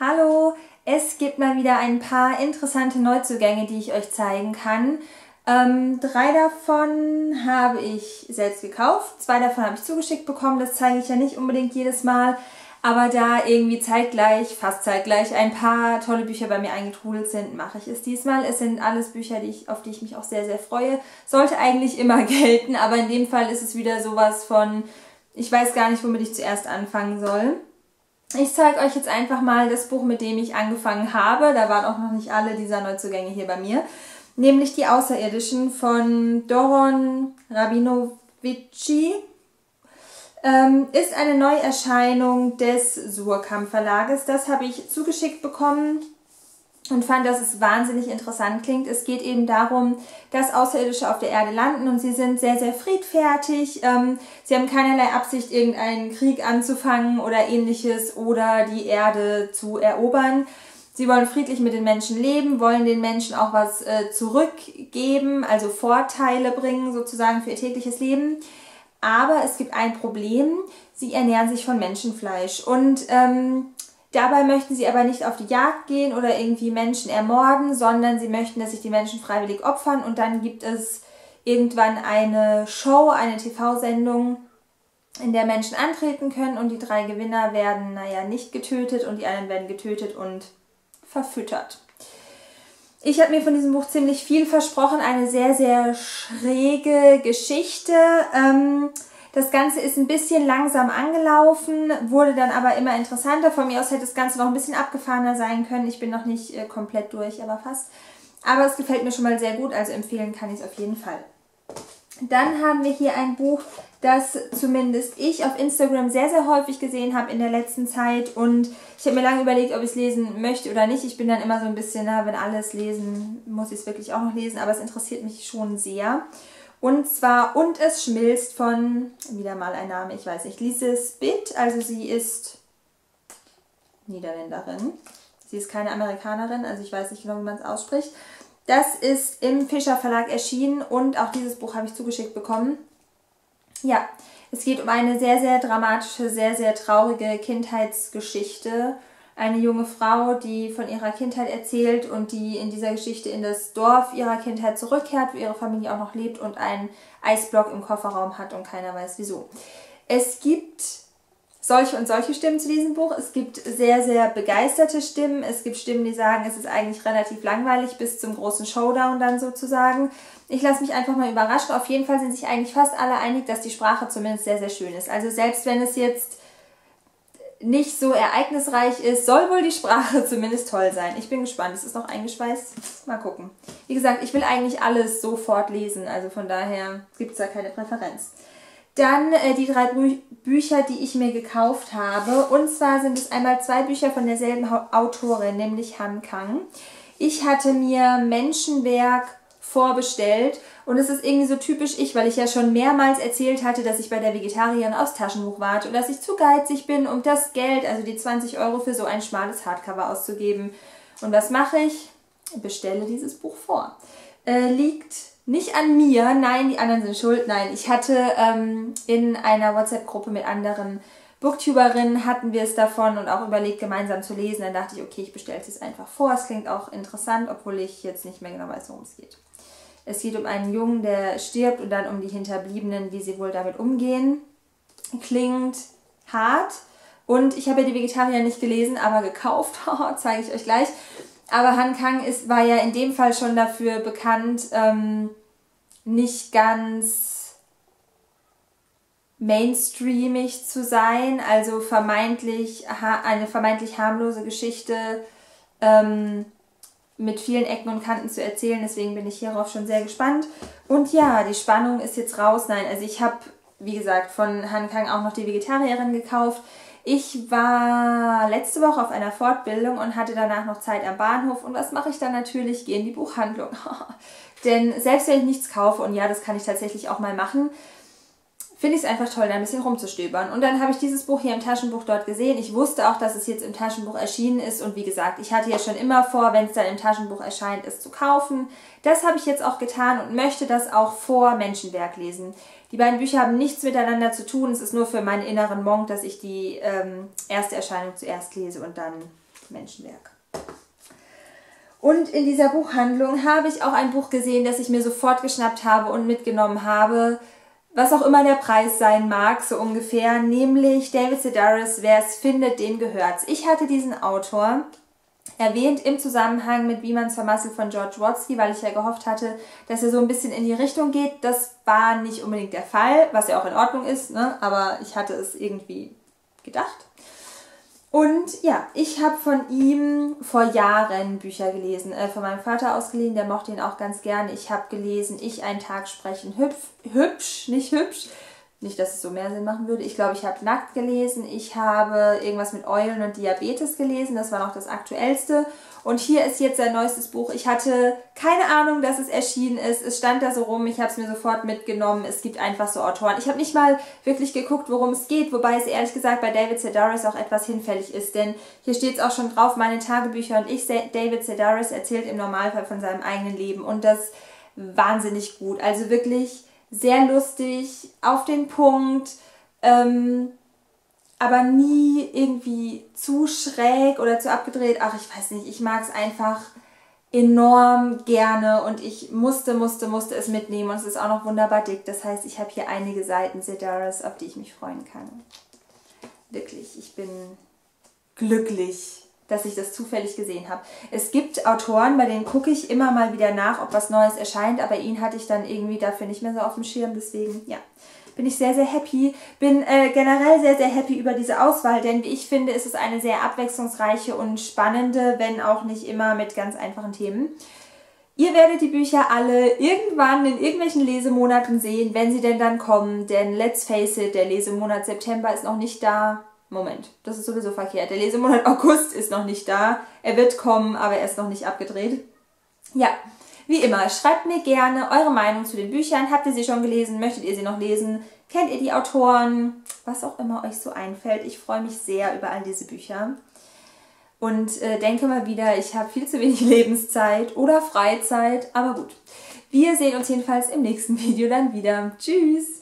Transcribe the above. Hallo, es gibt mal wieder ein paar interessante Neuzugänge, die ich euch zeigen kann. Drei davon habe ich selbst gekauft, zwei davon habe ich zugeschickt bekommen, das zeige ich ja nicht unbedingt jedes Mal, aber da irgendwie zeitgleich, fast zeitgleich, ein paar tolle Bücher bei mir eingetrudelt sind, mache ich es diesmal. Es sind alles Bücher, auf die ich mich auch sehr, sehr freue. Sollte eigentlich immer gelten, aber in dem Fall ist es wieder sowas von, ich weiß gar nicht, womit ich zuerst anfangen soll. Ich zeige euch jetzt einfach mal das Buch, mit dem ich angefangen habe. Da waren auch noch nicht alle dieser Neuzugänge hier bei mir. Nämlich Die Außerirdischen von Doron Rabinovici. Ist eine Neuerscheinung des Suhrkamp Verlages. Das habe ich zugeschickt bekommen und fand, dass es wahnsinnig interessant klingt. Es geht eben darum, dass Außerirdische auf der Erde landen und sie sind sehr, sehr friedfertig. Sie haben keinerlei Absicht, irgendeinen Krieg anzufangen oder ähnliches oder die Erde zu erobern. Sie wollen friedlich mit den Menschen leben, wollen den Menschen auch was zurückgeben, also Vorteile bringen sozusagen für ihr tägliches Leben. Aber es gibt ein Problem, sie ernähren sich von Menschenfleisch und dabei möchten sie aber nicht auf die Jagd gehen oder irgendwie Menschen ermorden, sondern sie möchten, dass sich die Menschen freiwillig opfern. Und dann gibt es irgendwann eine Show, eine TV-Sendung, in der Menschen antreten können und die drei Gewinner werden, naja, nicht getötet und die anderen werden getötet und verfüttert. Ich habe mir von diesem Buch ziemlich viel versprochen, eine sehr, sehr schräge Geschichte. Das Ganze ist ein bisschen langsam angelaufen, wurde dann aber immer interessanter. Von mir aus hätte das Ganze noch ein bisschen abgefahrener sein können. Ich bin noch nicht komplett durch, aber fast. Aber es gefällt mir schon mal sehr gut, also empfehlen kann ich es auf jeden Fall. Dann haben wir hier ein Buch, das zumindest ich auf Instagram sehr, sehr häufig gesehen habe in der letzten Zeit. Und ich habe mir lange überlegt, ob ich es lesen möchte oder nicht. Ich bin dann immer so ein bisschen, na, wenn alle es lesen, muss ich es wirklich auch noch lesen. Aber es interessiert mich schon sehr. Und zwar Und es schmilzt von, wieder mal ein Name, ich weiß nicht, Lize Spit. Also sie ist Niederländerin. Sie ist keine Amerikanerin, also ich weiß nicht genau, wie man es ausspricht. Das ist im Fischer Verlag erschienen und auch dieses Buch habe ich zugeschickt bekommen. Ja, es geht um eine sehr, sehr dramatische, sehr, sehr traurige Kindheitsgeschichte. Eine junge Frau, die von ihrer Kindheit erzählt und die in dieser Geschichte in das Dorf ihrer Kindheit zurückkehrt, wo ihre Familie auch noch lebt und einen Eisblock im Kofferraum hat und keiner weiß wieso. Es gibt solche und solche Stimmen zu diesem Buch. Es gibt sehr, sehr begeisterte Stimmen. Es gibt Stimmen, die sagen, es ist eigentlich relativ langweilig bis zum großen Showdown dann sozusagen. Ich lasse mich einfach mal überraschen. Auf jeden Fall sind sich eigentlich fast alle einig, dass die Sprache zumindest sehr, sehr schön ist. Also selbst wenn es jetzt nicht so ereignisreich ist, soll wohl die Sprache zumindest toll sein. Ich bin gespannt. Es ist noch eingeschweißt. Mal gucken. Wie gesagt, ich will eigentlich alles sofort lesen. Also von daher gibt es da keine Präferenz. Dann die drei Bücher, die ich mir gekauft habe. Und zwar sind es einmal zwei Bücher von derselben Autorin, nämlich Han Kang. Ich hatte mir Menschenwerk vorbestellt und es ist irgendwie so typisch ich, weil ich ja schon mehrmals erzählt hatte, dass ich bei der Vegetarierin aufs Taschenbuch warte und dass ich zu geizig bin, um das Geld, also die 20 Euro für so ein schmales Hardcover auszugeben. Und was mache ich? Bestelle dieses Buch vor. Liegt nicht an mir, nein, die anderen sind schuld, nein. Ich hatte in einer WhatsApp-Gruppe mit anderen Booktuberinnen, hatten wir es davon und auch überlegt, gemeinsam zu lesen. Dann dachte ich, okay, ich bestelle es jetzt einfach vor. Es klingt auch interessant, obwohl ich jetzt nicht mehr genau weiß, worum es geht. Es geht um einen Jungen, der stirbt und dann um die Hinterbliebenen, wie sie wohl damit umgehen. Klingt hart und ich habe ja die Vegetarier nicht gelesen, aber gekauft, zeige ich euch gleich. Aber Han Kang war ja in dem Fall schon dafür bekannt, nicht ganz mainstreamig zu sein, also vermeintlich eine vermeintlich harmlose Geschichte mit vielen Ecken und Kanten zu erzählen. Deswegen bin ich hierauf schon sehr gespannt. Und ja, die Spannung ist jetzt raus. Nein, also ich habe, wie gesagt, von Han Kang auch noch die Vegetarierin gekauft. Ich war letzte Woche auf einer Fortbildung und hatte danach noch Zeit am Bahnhof. Und was mache ich dann natürlich? Gehe in die Buchhandlung. Denn selbst wenn ich nichts kaufe, und ja, das kann ich tatsächlich auch mal machen, finde ich es einfach toll, da ein bisschen rumzustöbern. Und dann habe ich dieses Buch hier im Taschenbuch dort gesehen. Ich wusste auch, dass es jetzt im Taschenbuch erschienen ist. Und wie gesagt, ich hatte ja schon immer vor, wenn es dann im Taschenbuch erscheint, es zu kaufen. Das habe ich jetzt auch getan und möchte das auch vor Menschenwerk lesen. Die beiden Bücher haben nichts miteinander zu tun. Es ist nur für meinen inneren Monk, dass ich die erste Erscheinung zuerst lese und dann Menschenwerk. Und in dieser Buchhandlung habe ich auch ein Buch gesehen, das ich mir sofort geschnappt habe und mitgenommen habe, was auch immer der Preis sein mag, so ungefähr, nämlich David Sedaris, wer es findet, dem gehört's. Ich hatte diesen Autor erwähnt im Zusammenhang mit Wie man's vermasselt von George Watsky, weil ich ja gehofft hatte, dass er so ein bisschen in die Richtung geht. Das war nicht unbedingt der Fall, was ja auch in Ordnung ist, ne? Aber ich hatte es irgendwie gedacht. Und ja, ich habe von ihm vor Jahren Bücher gelesen, von meinem Vater ausgeliehen, der mochte ihn auch ganz gerne. Ich habe gelesen, Ich einen Tag sprechen, hübsch, nicht hübsch, nicht, dass es so mehr Sinn machen würde. Ich glaube, ich habe Nackt gelesen, ich habe irgendwas mit Eulen und Diabetes gelesen, das war noch das Aktuellste. Und hier ist jetzt sein neuestes Buch. Ich hatte keine Ahnung, dass es erschienen ist, es stand da so rum, ich habe es mir sofort mitgenommen. Es gibt einfach so Autoren. Ich habe nicht mal wirklich geguckt, worum es geht, wobei es ehrlich gesagt bei David Sedaris auch etwas hinfällig ist, denn hier steht es auch schon drauf, meine Tagebücher und ich, David Sedaris, erzählt im Normalfall von seinem eigenen Leben und das wahnsinnig gut, also wirklich sehr lustig, auf den Punkt, aber nie irgendwie zu schräg oder zu abgedreht. Ach, ich weiß nicht, ich mag es einfach enorm gerne und ich musste es mitnehmen. Und es ist auch noch wunderbar dick. Das heißt, ich habe hier einige Seiten Sedaris, auf die ich mich freuen kann. Wirklich, ich bin glücklich, dass ich das zufällig gesehen habe. Es gibt Autoren, bei denen gucke ich immer mal wieder nach, ob was Neues erscheint. Aber ihn hatte ich dann irgendwie dafür nicht mehr so auf dem Schirm. Deswegen, ja, bin ich sehr, sehr happy. Bin generell sehr, sehr happy über diese Auswahl, denn wie ich finde, ist es eine sehr abwechslungsreiche und spannende, wenn auch nicht immer mit ganz einfachen Themen. Ihr werdet die Bücher alle irgendwann in irgendwelchen Lesemonaten sehen, wenn sie denn dann kommen, denn let's face it, der Lesemonat September ist noch nicht da. Moment, das ist sowieso verkehrt. Der Lesemonat August ist noch nicht da. Er wird kommen, aber er ist noch nicht abgedreht. Ja. Wie immer, schreibt mir gerne eure Meinung zu den Büchern. Habt ihr sie schon gelesen? Möchtet ihr sie noch lesen? Kennt ihr die Autoren? Was auch immer euch so einfällt. Ich freue mich sehr über all diese Bücher. Und denke mal wieder, ich habe viel zu wenig Lebenszeit oder Freizeit. Aber gut, wir sehen uns jedenfalls im nächsten Video dann wieder. Tschüss!